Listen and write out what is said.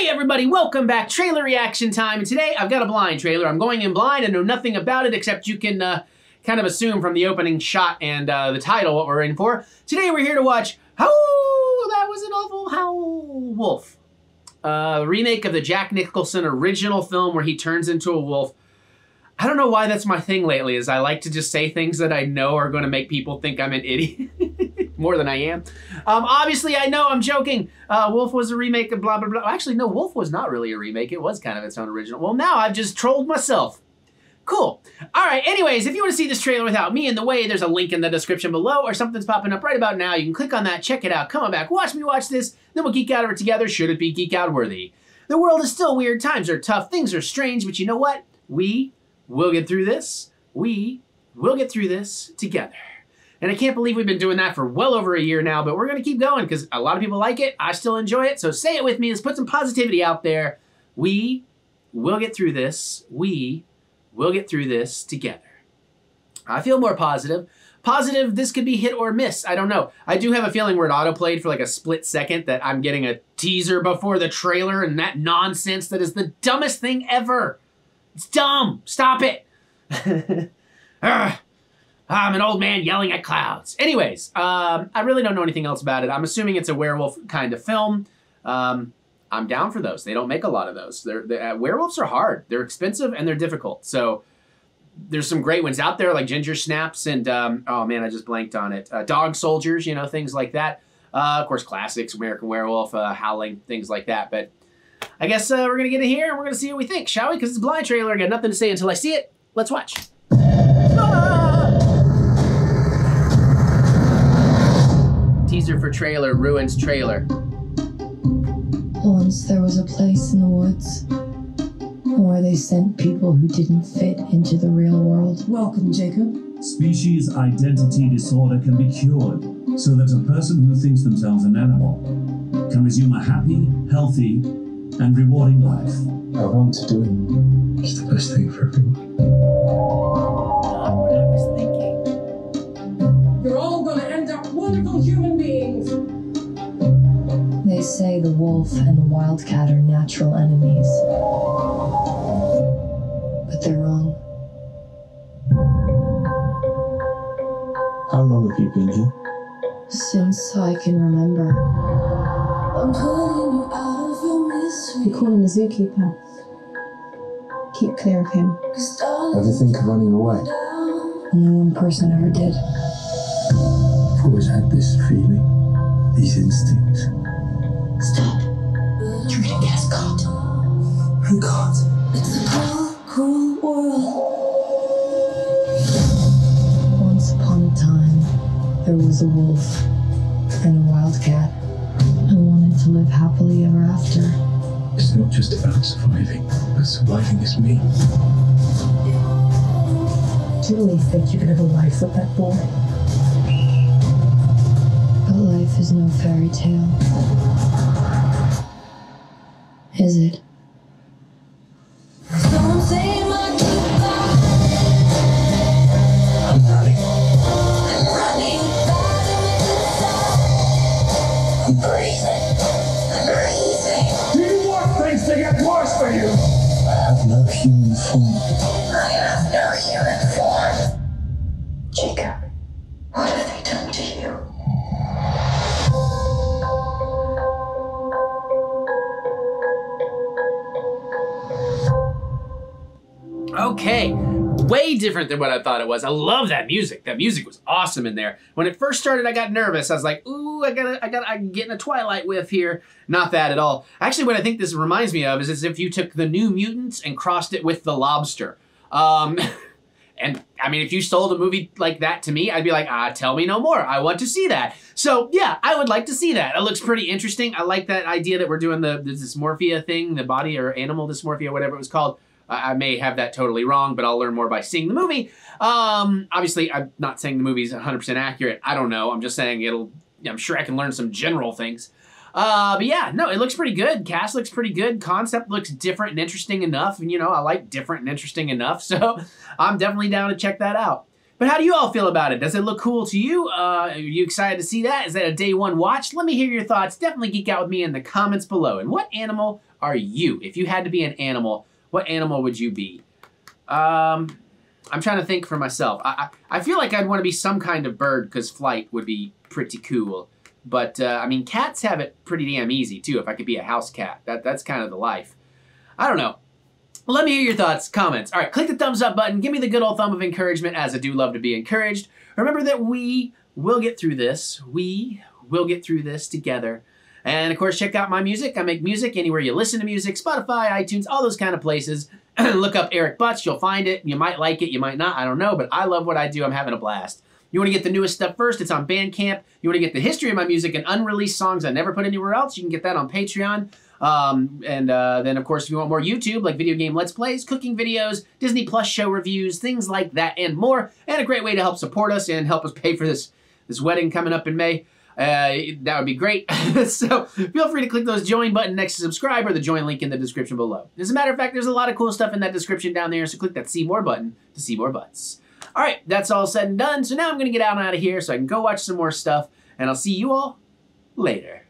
Hey everybody, welcome back. Trailer reaction time. And today I've got a blind trailer. I'm going in blind. I know nothing about it except you can kind of assume from the opening shot and the title what we're in for. Today we're here to watch Howl! That was an awful Howl! Wolf. Remake of the Jack Nicholson original film where he turns into a wolf. I don't know why that's my thing lately, is I like to just say things that I know are going to make people think I'm an idiot. More than I am. Obviously, I know I'm joking. Wolf was a remake of blah, blah, blah. Actually, no, Wolf was not really a remake. It was kind of its own original. Well, now I've just trolled myself. Cool. All right, anyways, if you want to see this trailer without me in the way, there's a link in the description below or something's popping up right about now. You can click on that, check it out, come on back, watch me watch this, then we'll geek out over it together, should it be geek out worthy. The world is still weird, times are tough, things are strange, but you know what? We'll get through this. We will get through this together. And I can't believe we've been doing that for well over a year now, but we're going to keep going because a lot of people like it. I still enjoy it. So say it with me. Let's put some positivity out there. We will get through this. We will get through this together. I feel more positive. Positive, this could be hit or miss. I don't know. I do have a feeling where it auto-played for like a split second that I'm getting a teaser before the trailer and that nonsense that is the dumbest thing ever. It's dumb. Stop it. I'm an old man yelling at clouds. Anyways, I really don't know anything else about it. I'm assuming it's a werewolf kind of film. I'm down for those. They don't make a lot of those. Werewolves are hard. They're expensive and they're difficult. So there's some great ones out there like Ginger Snaps and, oh man, I just blanked on it. Dog Soldiers, you know, things like that. Of course, classics, American Werewolf, Howling, things like that. But I guess we're going to get it here and we're going to see what we think, shall we? Because it's a blind trailer. I got nothing to say until I see it. Let's watch. Ah! Teaser for trailer ruins trailer. Once there was a place in the woods where they sent people who didn't fit into the real world. Welcome, Jacob. Species identity disorder can be cured so that a person who thinks themselves an animal can resume a happy, healthy, and rewarding life. I want to do it. It's the best thing for everyone. Not what I was thinking. You're all gonna end up wonderful human beings. They say the wolf and the wildcat are natural enemies. But they're wrong. How long have you been here? Since I can remember. I'm pulling you out. We call him the zookeeper. Keep clear of him. Ever think of running away? No one person ever did. I've always had this feeling, these instincts. Stop. You're gonna get us caught. Who caught? It's a cruel, cruel world. Once upon a time, there was a wolf and a wildcat who wanted to live happily ever after. It's not just about surviving, but surviving is me. Do you really think you could have a life with that boy? But life is no fairy tale. Is it? Jacob, what have they done to you? Okay, way different than what I thought it was. I love that music. That music was awesome in there. When it first started, I got nervous. I was like, ooh, I'm getting a Twilight whiff here. Not that at all. Actually, what I think this reminds me of is as if you took The New Mutants and crossed it with The Lobster. And I mean, if you sold a movie like that to me, I'd be like, ah, tell me no more. I want to see that. So yeah, I would like to see that. It looks pretty interesting. I like that idea that we're doing the dysmorphia thing, the body or animal dysmorphia, whatever it was called. I may have that totally wrong, but I'll learn more by seeing the movie. Obviously, I'm not saying the movie's 100% accurate. I don't know. I'm just saying I'm sure I can learn some general things. But yeah, no, it looks pretty good. Cast looks pretty good. Concept looks different and interesting enough. And, you know, I like different and interesting enough. So I'm definitely down to check that out. But how do you all feel about it? Does it look cool to you? Are you excited to see that? Is that a day one watch? Let me hear your thoughts. Definitely geek out with me in the comments below. And what animal are you? If you had to be an animal, what animal would you be? I'm trying to think for myself. I feel like I'd want to be some kind of bird because flight would be pretty cool. But, I mean, cats have it pretty damn easy, too, if I could be a house cat. That's kind of the life. I don't know. Let me hear your thoughts, comments. All right, click the thumbs up button. Give me the good old thumb of encouragement, as I do love to be encouraged. Remember that we will get through this. We will get through this together. And, of course, check out my music. I make music anywhere you listen to music, Spotify, iTunes, all those kind of places. Look up Eric Butts. You'll find it. You might like it. You might not. I don't know, but I love what I do. I'm having a blast. You want to get the newest stuff first? It's on Bandcamp. You want to get the history of my music and unreleased songs I never put anywhere else? You can get that on Patreon. Then, of course, if you want more YouTube, like video game Let's Plays, cooking videos, Disney Plus show reviews, things like that and more. And a great way to help support us and help us pay for this wedding coming up in May. That would be great. So feel free to click those join button next to subscribe or the join link in the description below. As a matter of fact, there's a lot of cool stuff in that description down there, so click that see more button to see more butts. All right, that's all said and done. So now I'm going to get out of here so I can go watch some more stuff, and I'll see you all later.